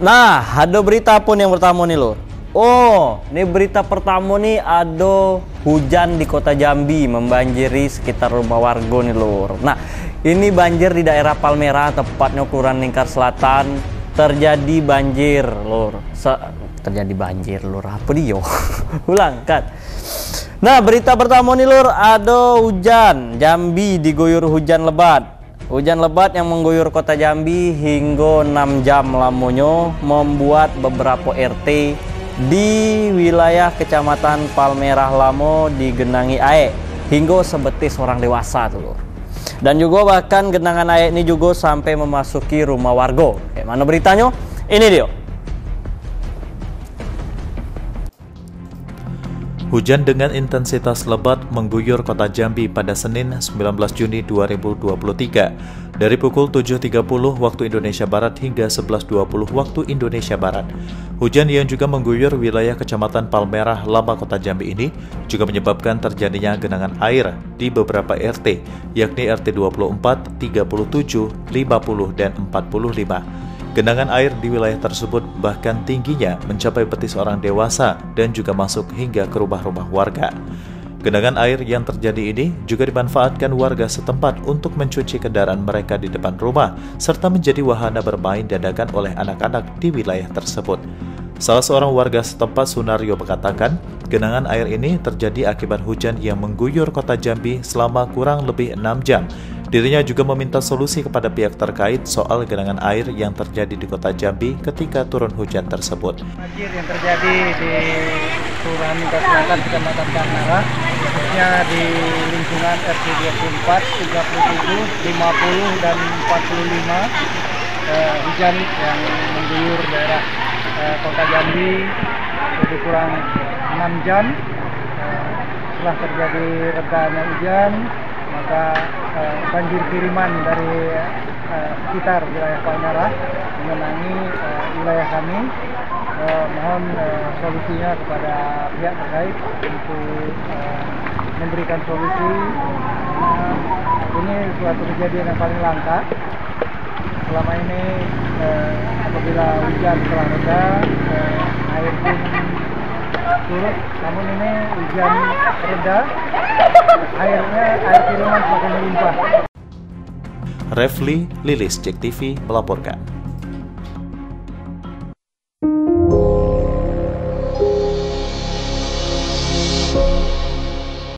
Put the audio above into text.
Nah, ada berita pun yang pertama nih loh. Oh, ini berita pertama nih, ada hujan di kota Jambi membanjiri sekitar rumah warga nih lor. Nah, ini banjir di daerah Palmerah, tepatnya Kelurahan Lingkar Selatan, terjadi banjir lor. Apa dia? Ulang kan. Nah, berita pertama nih lor, ada hujan Jambi diguyur hujan lebat. Hujan lebat yang mengguyur kota Jambi hingga 6 jam lamonyo membuat beberapa RT di wilayah Kecamatan Palmerah Lamo digenangi air hingga sebetis orang dewasa tuh. Dan juga bahkan genangan air ini juga sampai memasuki rumah warga. Kayak mana beritanya? Ini dia. Hujan dengan intensitas lebat mengguyur kota Jambi pada Senin 19 Juni 2023 dari pukul 7.30 waktu Indonesia Barat hingga 11.20 waktu Indonesia Barat. Hujan yang juga mengguyur wilayah Kecamatan Palmerah Lama kota Jambi ini juga menyebabkan terjadinya genangan air di beberapa RT, yakni RT 24, 37, 50, dan 45. Genangan air di wilayah tersebut bahkan tingginya mencapai betis orang dewasa dan juga masuk hingga ke rumah-rumah warga. Genangan air yang terjadi ini juga dimanfaatkan warga setempat untuk mencuci kendaraan mereka di depan rumah, serta menjadi wahana bermain dadakan oleh anak-anak di wilayah tersebut. Salah seorang warga setempat, Sunario, mengatakan genangan air ini terjadi akibat hujan yang mengguyur kota Jambi selama kurang lebih 6 jam. Dirinya juga meminta solusi kepada pihak terkait soal genangan air yang terjadi di kota Jambi ketika turun hujan tersebut. Banjir yang terjadi di Kelurahan Lingkar Selatan, Kecamatan Palmerah, khususnya di lingkungan RT 24, 37, 50, dan 45. Hujan yang mengguyur daerah kota Jambi lebih kurang 6 jam. Setelah terjadi redaannya hujan, maka banjir kiriman dari sekitar wilayah Palmerah mengenangi wilayah kami. Mohon solusinya kepada pihak terkait untuk memberikan solusi. Ini suatu kejadian yang paling langka. Selama ini apabila hujan telah reda, air pun surut. Namun ini hujan reda, airnya air kiriman semakin melimpah. Refli, Lilis Cek TV melaporkan.